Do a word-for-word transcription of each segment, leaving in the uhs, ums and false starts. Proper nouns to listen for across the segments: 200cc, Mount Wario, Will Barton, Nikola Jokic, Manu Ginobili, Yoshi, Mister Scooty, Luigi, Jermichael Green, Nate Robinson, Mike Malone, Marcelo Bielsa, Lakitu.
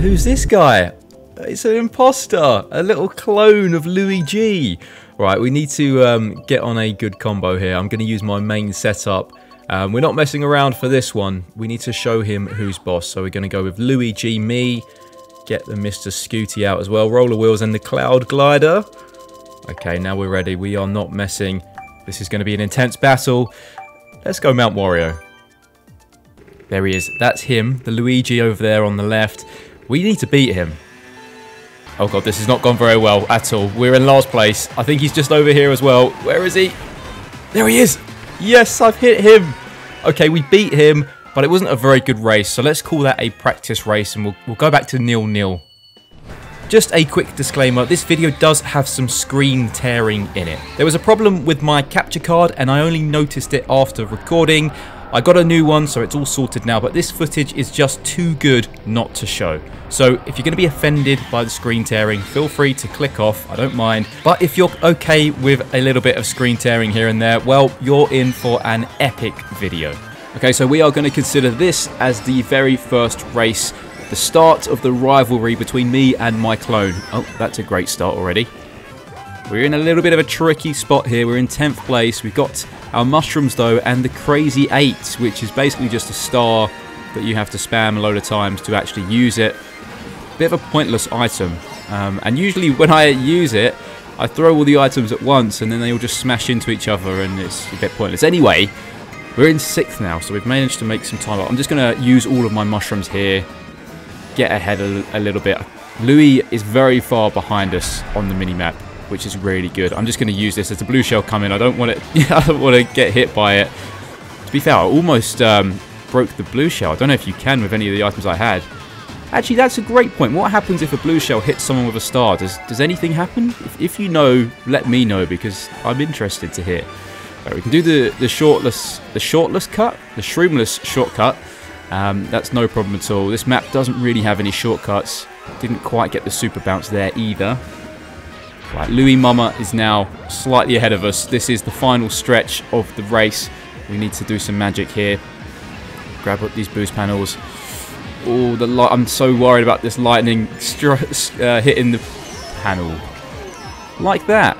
Who's this guy? It's an imposter, a little clone of Luigi. Right, we need to um, get on a good combo here. I'm going to use my main setup. Um, we're not messing around for this one. We need to show him who's boss. So we're going to go with Luigi, me. Get the Mister Scooty out as well. Roller wheels and the cloud glider. Okay, now we're ready. We are not messing. This is going to be an intense battle. Let's go Mount Wario. There he is. That's him. The Luigi over there on the left. We need to beat him. Oh god, this has not gone very well at all. We're in last place. I think he's just over here as well. Where is he? There he is. Yes, I've hit him. Okay, we beat him, but it wasn't a very good race. So let's call that a practice race and we'll, we'll go back to nil nil. Just a quick disclaimer, this video does have some screen tearing in it. There was a problem with my capture card and I only noticed it after recording. I got a new one, so it's all sorted now, but this footage is just too good not to show. So if you're going to be offended by the screen tearing, feel free to click off, I don't mind. But if you're okay with a little bit of screen tearing here and there, well, you're in for an epic video. Okay, so we are going to consider this as the very first race, the start of the rivalry between me and my clone. Oh, that's a great start already. We're in a little bit of a tricky spot here. We're in tenth place. We've got our mushrooms, though, and the crazy eight, which is basically just a star that you have to spam a load of times to actually use it. Bit of a pointless item. Um, and usually when I use it, I throw all the items at once, and then they all just smash into each other, and it's a bit pointless. Anyway, we're in sixth now, so we've managed to make some time up. I'm just going to use all of my mushrooms here, get ahead a, a little bit. Louis is very far behind us on the minimap, which is really good. I'm just going to use this as the blue shell come in. I don't want it. I don't want to get hit by it. To be fair, I almost um, broke the blue shell. I don't know if you can with any of the items I had. Actually, that's a great point. What happens if a blue shell hits someone with a star? Does does anything happen? If, if you know, let me know because I'm interested to hear. Right, we can do the the shortless the shortless cut, the shroomless shortcut. Um, that's no problem at all. This map doesn't really have any shortcuts. Didn't quite get the super bounce there either. Right, Louis Mama is now slightly ahead of us. This is the final stretch of the race. We need to do some magic here. Grab up these boost panels. Oh, the light! I'm so worried about this lightning str uh, hitting the panel like that.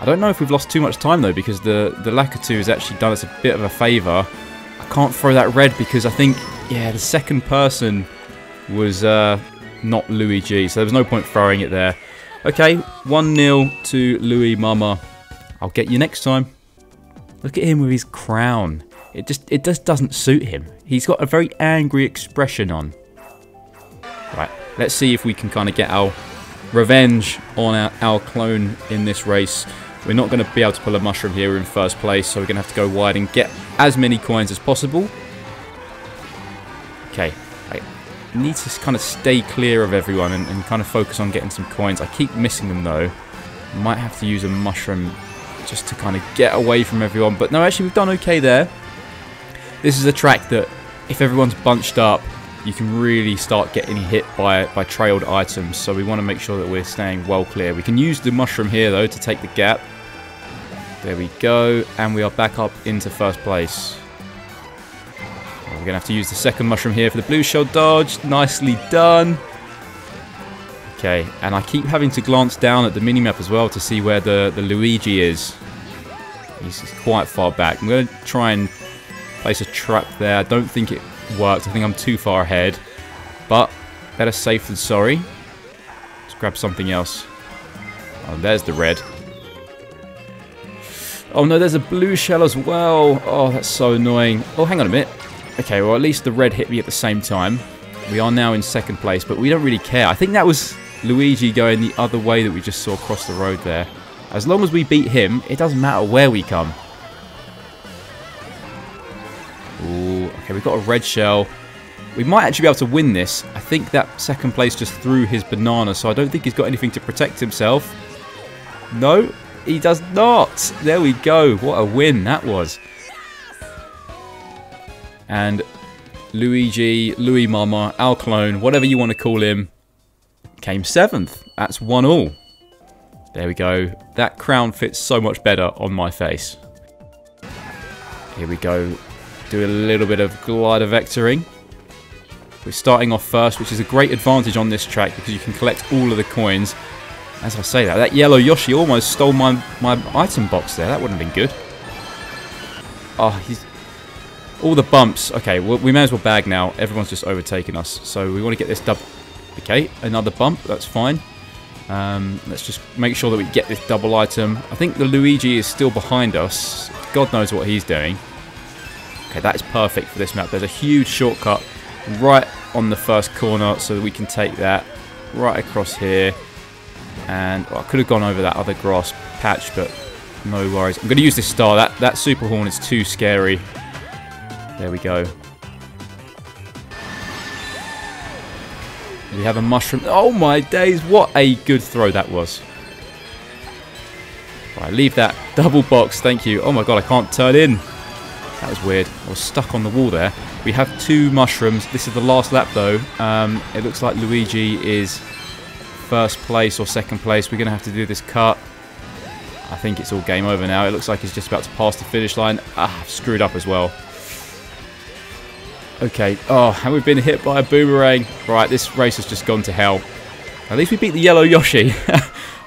I don't know if we've lost too much time though, because the the Lakitu has actually done us a bit of a favour. I can't throw that red because I think yeah, the second person was uh, not Luigi, so there was no point throwing it there. Okay, one nil to Louis Mama. I'll get you next time. Look at him with his crown. It just it just doesn't suit him. He's got a very angry expression on. Right, let's see if we can kind of get our revenge on our, our clone in this race. We're not going to be able to pull a mushroom here. We're in first place, so we're going to have to go wide and get as many coins as possible. Okay. Need to kind of stay clear of everyone and, and kind of focus on getting some coins. I keep missing them though. Might have to use a mushroom just to kind of get away from everyone. But no, actually we've done okay there. This is a track that if everyone's bunched up, you can really start getting hit by, by trailed items. So we want to make sure that we're staying well clear. We can use the mushroom here though to take the gap. There we go. And we are back up into first place. We're going to have to use the second mushroom here for the blue shell dodge. Nicely done. Okay, and I keep having to glance down at the minimap as well to see where the, the Luigi is. He's quite far back. I'm going to try and place a trap there. I don't think it worked. I think I'm too far ahead. But better safe than sorry. Let's grab something else. Oh, there's the red. Oh no, there's a blue shell as well. Oh, that's so annoying. Oh, hang on a minute. Okay, well at least the red hit me at the same time. We are now in second place, but we don't really care. I think that was Luigi going the other way that we just saw across the road there. As long as we beat him, it doesn't matter where we come. Ooh, okay, we've got a red shell. We might actually be able to win this. I think that second place just threw his banana, so I don't think he's got anything to protect himself. No, he does not. There we go. What a win that was. And Luigi, Louis Mama, our clone, whatever you want to call him, came seventh. That's one all. There we go. That crown fits so much better on my face. Here we go. Do a little bit of glider vectoring. We're starting off first, which is a great advantage on this track because you can collect all of the coins. As I say that, that yellow Yoshi almost stole my, my item box there. That wouldn't have been good. Oh, he's... all the bumps. Okay, well, we may as well bag now. Everyone's just overtaking us. So we want to get this double. Okay, another bump. That's fine. Um, let's just make sure that we get this double item. I think the Luigi is still behind us. God knows what he's doing. Okay, that is perfect for this map. There's a huge shortcut right on the first corner so that we can take that right across here. And well, I could have gone over that other grass patch, but no worries. I'm going to use this star. That, that super horn is too scary. There we go. We have a mushroom. Oh my days, what a good throw that was. Right, leave that double box, thank you. Oh my god, I can't turn in. That was weird. I was stuck on the wall there. We have two mushrooms. This is the last lap though. Um, it looks like Luigi is first place or second place. We're going to have to do this cut. I think it's all game over now. It looks like he's just about to pass the finish line. Ah, I've screwed up as well. Okay, oh, and we've been hit by a boomerang. Right, this race has just gone to hell. At least we beat the yellow Yoshi.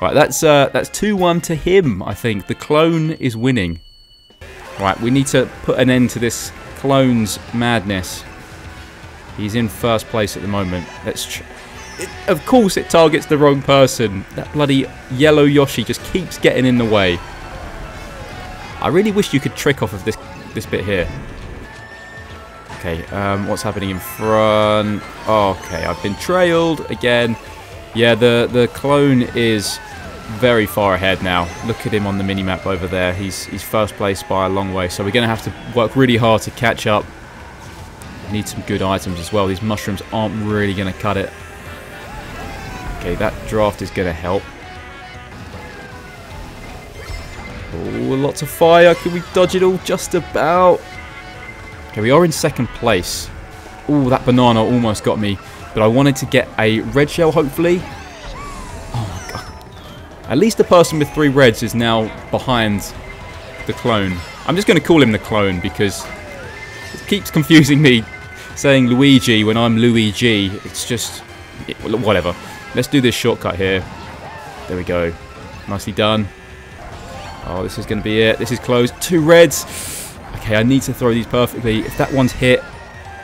Right, that's uh, that's two one to him, I think. The clone is winning. Right, we need to put an end to this clone's madness. He's in first place at the moment. Let's tr it, of course it targets the wrong person. That bloody yellow Yoshi just keeps getting in the way. I really wish you could trick off of this, this bit here. Okay, um, what's happening in front? Okay, I've been trailed again. Yeah, the, the clone is very far ahead now. Look at him on the minimap over there. He's, he's first place by a long way, so we're going to have to work really hard to catch up. Need some good items as well. These mushrooms aren't really going to cut it. Okay, that draft is going to help. Oh, lots of fire. Can we dodge it all just about? Okay, we are in second place. Ooh, that banana almost got me. But I wanted to get a red shell, hopefully. Oh, my God. At least the person with three reds is now behind the clone. I'm just going to call him the clone because it keeps confusing me saying Luigi when I'm Luigi. It's just... whatever. Let's do this shortcut here. There we go. Nicely done. Oh, this is going to be it. This is close. Two reds. Okay, I need to throw these perfectly. If that one's hit,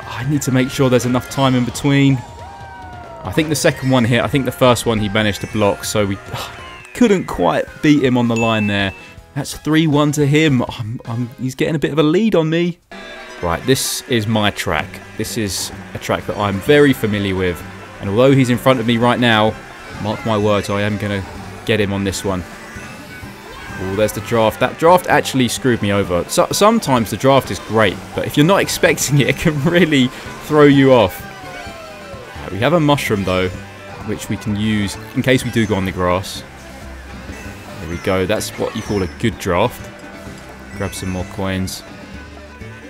I need to make sure there's enough time in between. I think the second one hit. I think the first one he managed to block, so we couldn't quite beat him on the line there. That's three one to him. I'm, I'm, he's getting a bit of a lead on me. Right, this is my track. This is a track that I'm very familiar with. And although he's in front of me right now, mark my words, I am going to get him on this one. Oh, there's the draft. That draft actually screwed me over. So, sometimes the draft is great, but if you're not expecting it, it can really throw you off. Right, we have a mushroom, though, which we can use in case we do go on the grass. There we go. That's what you call a good draft. Grab some more coins.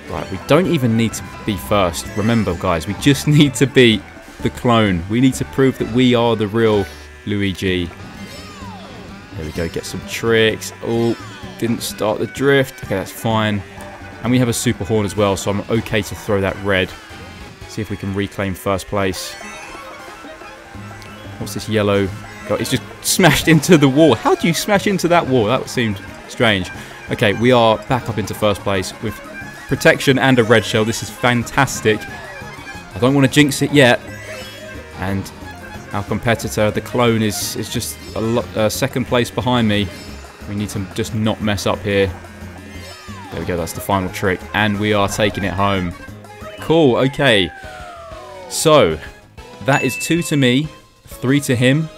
Right, we don't even need to be first. Remember, guys, we just need to beat the clone. We need to prove that we are the real Luigi. There we go, get some tricks. Oh, didn't start the drift. Okay, that's fine. And we have a super horn as well, so I'm okay to throw that red. See if we can reclaim first place. What's this yellow? God, it's just smashed into the wall. How do you smash into that wall? That seemed strange. Okay, we are back up into first place with protection and a red shell. This is fantastic. I don't want to jinx it yet. And... our competitor, the clone, is, is just a lot, uh, second place behind me. We need to just not mess up here. There we go, that's the final trick. And we are taking it home. Cool, okay. So, that is two to me, three to him.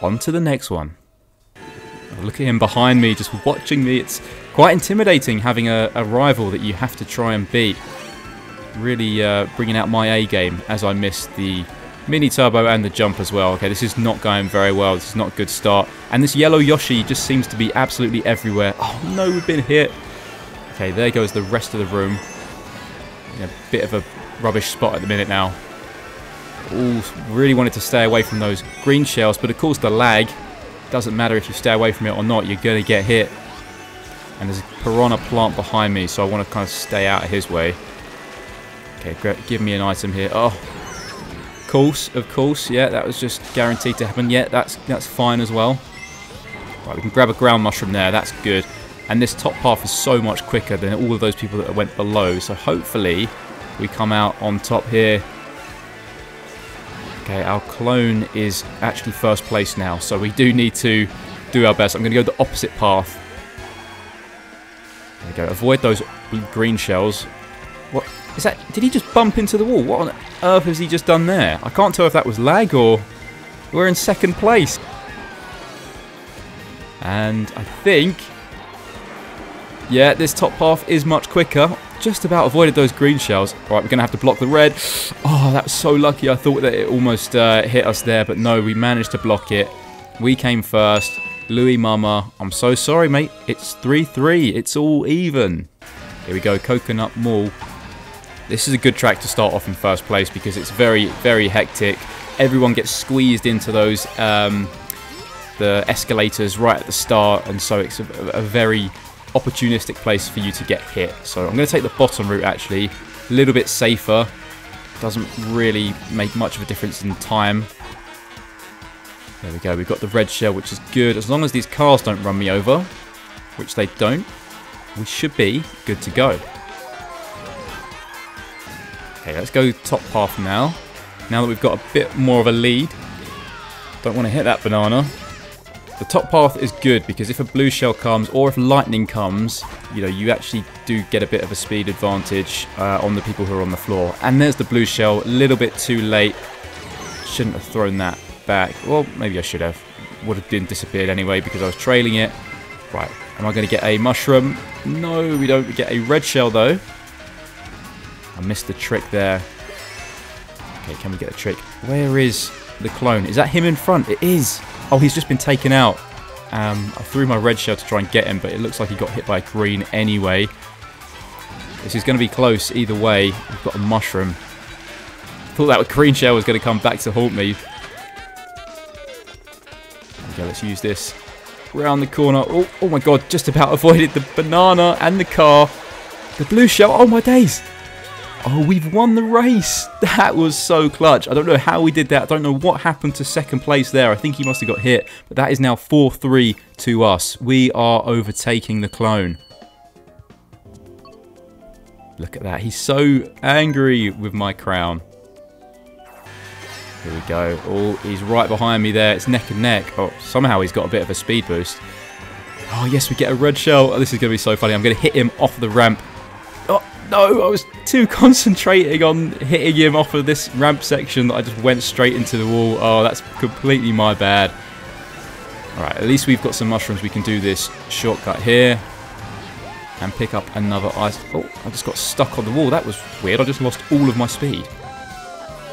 On to the next one. Look at him behind me, just watching me. It's quite intimidating having a, a rival that you have to try and beat. Really uh, bringing out my A game as I missed the... mini turbo and the jump as well. Okay, this is not going very well. This is not a good start. And this yellow Yoshi just seems to be absolutely everywhere. Oh no, we've been hit. Okay, there goes the rest of the room. In a bit of a rubbish spot at the minute now. Ooh, really wanted to stay away from those green shells, but of course the lag. Doesn't matter if you stay away from it or not, you're going to get hit. And there's a piranha plant behind me, so I want to kind of stay out of his way. Okay, give me an item here. Oh. course, of course. Yeah, that was just guaranteed to happen. Yeah, that's that's fine as well. Right, we can grab a ground mushroom there. That's good. And this top path is so much quicker than all of those people that went below. So hopefully we come out on top here. Okay, our clone is actually first place now. So we do need to do our best. I'm going to go the opposite path. There we go. Avoid those green shells. What? Is that, did he just bump into the wall? What on earth has he just done there? I can't tell if that was lag or we're in second place. And I think, yeah, this top path is much quicker. Just about avoided those green shells. All right, we're going to have to block the red. Oh, that was so lucky. I thought that it almost uh, hit us there, but no, we managed to block it. We came first. Louis Mama, I'm so sorry, mate. It's three three. It's all even. Here we go, Coconut Mall. This is a good track to start off in first place because it's very, very hectic. Everyone gets squeezed into those um, the escalators right at the start, and so it's a, a very opportunistic place for you to get hit. So I'm going to take the bottom route actually, a little bit safer. Doesn't really make much of a difference in time. There we go. We've got the red shell, which is good. As long as these cars don't run me over, which they don't, we should be good to go. Okay, let's go top path now. Now that we've got a bit more of a lead. Don't want to hit that banana. The top path is good because if a blue shell comes or if lightning comes, you know, you actually do get a bit of a speed advantage uh, on the people who are on the floor. And there's the blue shell, a little bit too late. Shouldn't have thrown that back. Well, maybe I should have. Would have been disappeared anyway because I was trailing it. Right, am I going to get a mushroom? No, we don't get a red shell though. I missed the trick there. Okay, can we get a trick? Where is the clone? Is that him in front? It is. Oh, he's just been taken out. Um, I threw my red shell to try and get him, but it looks like he got hit by a green anyway. This is going to be close either way. We've got a mushroom. I thought that green shell was going to come back to haunt me. Okay, let's use this. Round the corner. Oh, oh my god, just about avoided the banana and the car. The blue shell. Oh my days. Oh, we've won the race. That was so clutch. I don't know how we did that. I don't know what happened to second place there. I think he must have got hit. But that is now four three to us. We are overtaking the clone. Look at that. He's so angry with my crown. Here we go. Oh, he's right behind me there. It's neck and neck. Oh, somehow he's got a bit of a speed boost. Oh, yes, we get a red shell. Oh, this is going to be so funny. I'm going to hit him off the ramp. Oh, no, I was too concentrating on hitting him off of this ramp section that I just went straight into the wall. Oh, that's completely my bad. Alright, at least we've got some mushrooms. We can do this shortcut here and pick up another ice. Oh, I just got stuck on the wall. That was weird. I just lost all of my speed.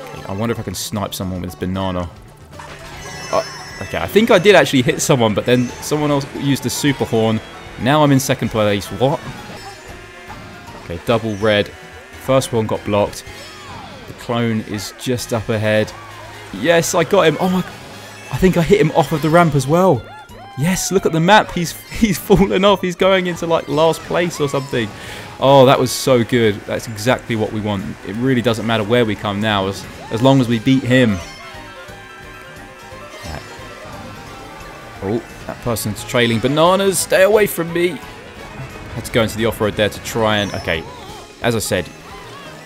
Okay, I wonder if I can snipe someone with this banana. Oh, okay, I think I did actually hit someone, but then someone else used the super horn. Now I'm in second place. What? Okay, double red. First one got blocked. The clone is just up ahead. Yes, I got him. Oh my... I think I hit him off of the ramp as well. Yes, look at the map. He's he's fallen off. He's going into, like, last place or something. Oh, that was so good. That's exactly what we want. It really doesn't matter where we come now as, as long as we beat him. Right. Oh, that person's trailing bananas. Stay away from me. Had to go into the off-road there to try and... Okay, as I said,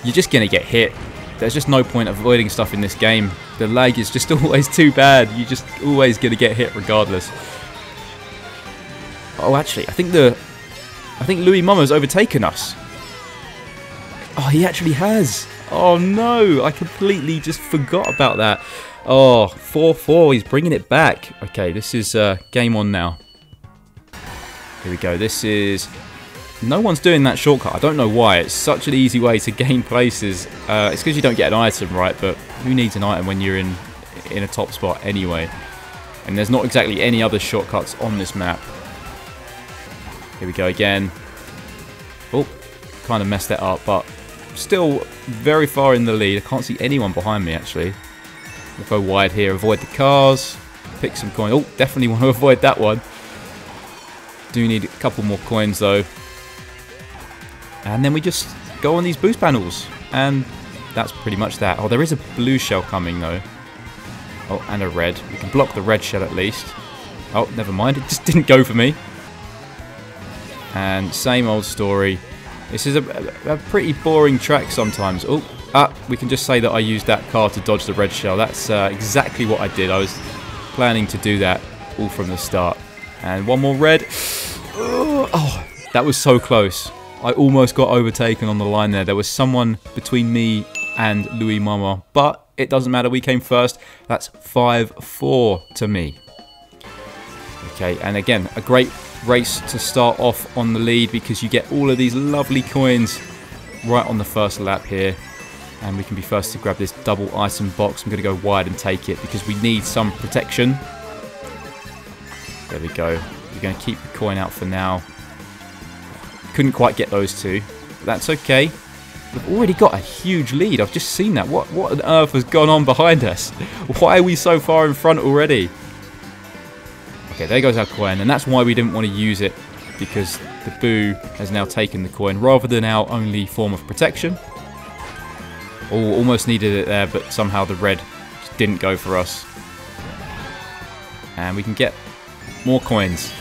you're just going to get hit. There's just no point avoiding stuff in this game. The lag is just always too bad. You're just always going to get hit regardless. Oh, actually, I think the... I think Louis Mama's overtaken us. Oh, he actually has. Oh, no. I completely just forgot about that. Oh, four four. He's bringing it back. Okay, this is uh, game on now. Here we go. This is... No one's doing that shortcut. I don't know why. It's such an easy way to gain places. Uh, it's because you don't get an item, right? But who needs an item when you're in in a top spot anyway? And there's not exactly any other shortcuts on this map. Here we go again. Oh, kind of messed that up, but still very far in the lead. I can't see anyone behind me, actually. We'll go wide here. Avoid the cars. Pick some coins. Oh, definitely want to avoid that one. Do need a couple more coins, though. And then we just go on these boost panels and that's pretty much that. Oh, there is a blue shell coming, though. Oh, and a red. We can block the red shell at least. Oh, never mind. It just didn't go for me. And same old story. This is a, a pretty boring track sometimes. Oh, ah, we can just say that I used that car to dodge the red shell. That's uh, exactly what I did. I was planning to do that all from the start. And one more red. Oh, that was so close. I almost got overtaken on the line there. There was someone between me and Louis Mama, but it doesn't matter. We came first. That's five four to me. Okay, and again, a great race to start off on the lead because you get all of these lovely coins right on the first lap here. And we can be first to grab this double item box. I'm going to go wide and take it because we need some protection. There we go. We're going to keep the coin out for now. Couldn't quite get those two, but that's okay. We've already got a huge lead. I've just seen that. What, what on earth has gone on behind us? Why are we so far in front already? Okay, there goes our coin, and that's why we didn't want to use it, because the Boo has now taken the coin rather than our only form of protection. Oh, almost needed it there, but somehow the red just didn't go for us. And we can get more coins.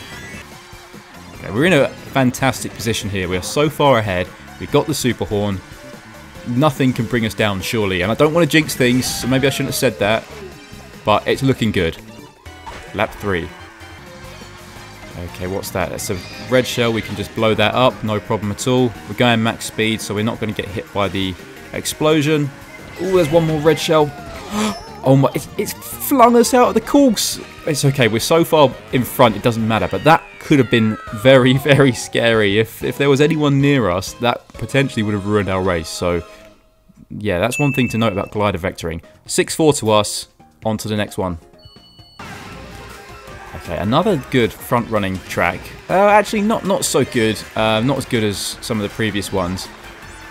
Okay, we're in a fantastic position here. We are so far ahead. We've got the super horn. Nothing can bring us down, surely. And I don't want to jinx things, so maybe I shouldn't have said that. But it's looking good. Lap three. Okay, what's that? That's a red shell. We can just blow that up. No problem at all. We're going max speed, so we're not going to get hit by the explosion. Oh, there's one more red shell. Oh my, it's, it's flung us out of the course. It's okay, we're so far in front, it doesn't matter. But that could have been very, very scary. If, if there was anyone near us, that potentially would have ruined our race. So, yeah, that's one thing to note about glider vectoring. six four to us. On to the next one. Okay, another good front-running track. Uh, actually, not, not so good. Uh, not as good as some of the previous ones.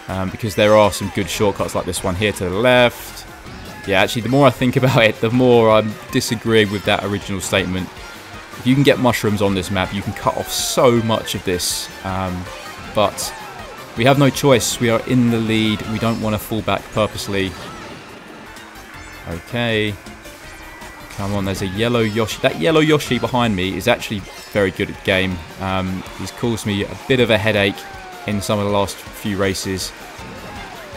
Um, because there are some good shortcuts like this one here to the left. Yeah, actually, the more I think about it, the more I'm disagreeing with that original statement. If you can get mushrooms on this map, you can cut off so much of this. Um, but we have no choice. We are in the lead. We don't want to fall back purposely. Okay. Come on, there's a yellow Yoshi. That yellow Yoshi behind me is actually very good at the game. Um, he's caused me a bit of a headache in some of the last few races.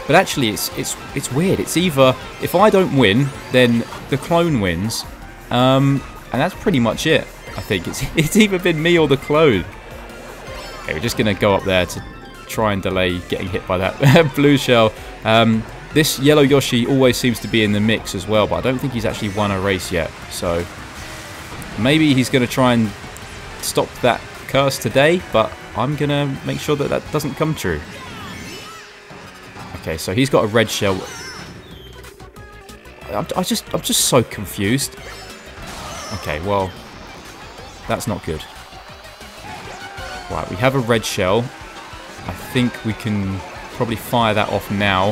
But actually, it's it's it's weird. It's either if I don't win, then the clone wins, um, and that's pretty much it. I think it's it's either been me or the clone. Okay, we're just gonna go up there to try and delay getting hit by that blue shell. Um, this yellow Yoshi always seems to be in the mix as well, but I don't think he's actually won a race yet. So maybe he's gonna try and stop that curse today. But I'm gonna make sure that that doesn't come true. Okay, so he's got a red shell. I'm, I just, I'm just so confused. Okay, well, that's not good. Right, we have a red shell. I think we can probably fire that off now.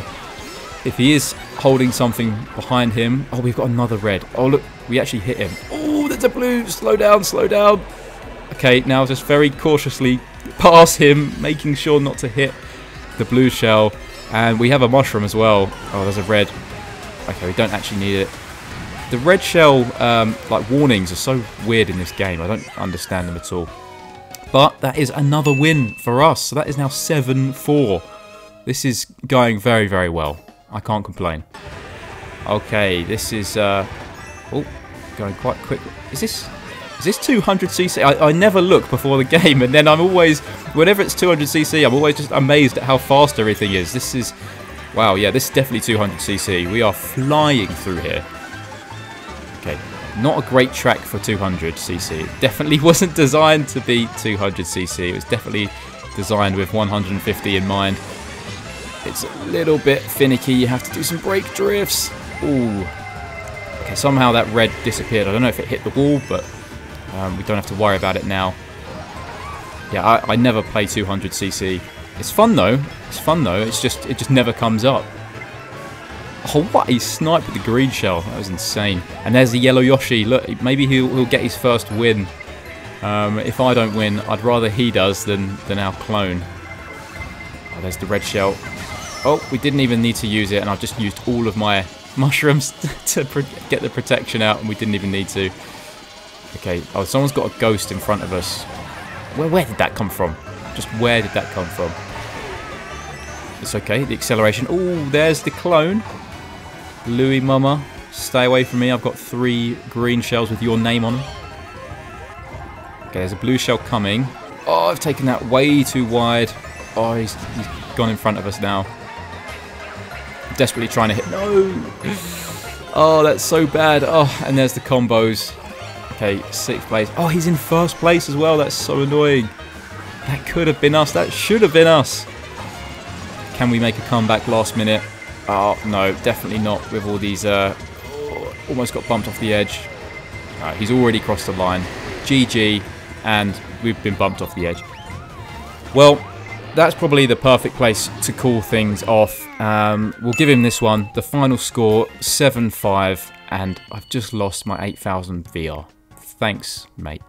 If he is holding something behind him. Oh, we've got another red. Oh, look, we actually hit him. Oh, there's a blue. Slow down, slow down. Okay, now just very cautiously pass him, making sure not to hit the blue shell. And we have a mushroom as well. Oh, there's a red. Okay, we don't actually need it. The red shell, um, like, warnings are so weird in this game. I don't understand them at all. But that is another win for us. So that is now seven four. This is going very, very well. I can't complain. Okay, this is... Uh, oh, going quite quick. Is this... Is this two hundred C C? I, I never look before the game, and then I'm always, whenever it's two hundred C C, I'm always just amazed at how fast everything is. This is, wow, yeah, this is definitely two hundred C C. We are flying through here. Okay, not a great track for two hundred C C. It definitely wasn't designed to be two hundred C C. It was definitely designed with one hundred fifty in mind. It's a little bit finicky. You have to do some brake drifts. Ooh. Okay, somehow that red disappeared. I don't know if it hit the wall, but... Um, we don't have to worry about it now. Yeah, I, I never play two hundred C C. It's fun though. It's fun though. It's just it just never comes up. Oh, what? He sniped with the green shell. That was insane. And there's the yellow Yoshi. Look, maybe he'll, he'll get his first win. Um, if I don't win, I'd rather he does than than our clone. Oh, there's the red shell. Oh, we didn't even need to use it, and I've just used all of my mushrooms to get the protection out, and we didn't even need to. Okay, oh, someone's got a ghost in front of us. Where, where did that come from? Just where did that come from? It's okay, the acceleration. Oh, there's the clone. Louie, mama, stay away from me. I've got three green shells with your name on them. Okay, there's a blue shell coming. Oh, I've taken that way too wide. Oh, he's, he's gone in front of us now. Desperately trying to hit. No! Oh, that's so bad. Oh, and there's the combos. Okay, sixth place. Oh, he's in first place as well. That's so annoying. That could have been us. That should have been us. Can we make a comeback last minute? Oh, no, definitely not with all these... Uh, almost got bumped off the edge. All right, he's already crossed the line. G G, and we've been bumped off the edge. Well, that's probably the perfect place to call things off. Um, we'll give him this one. The final score, seven five, and I've just lost my eight thousand V R. Thanks, mate.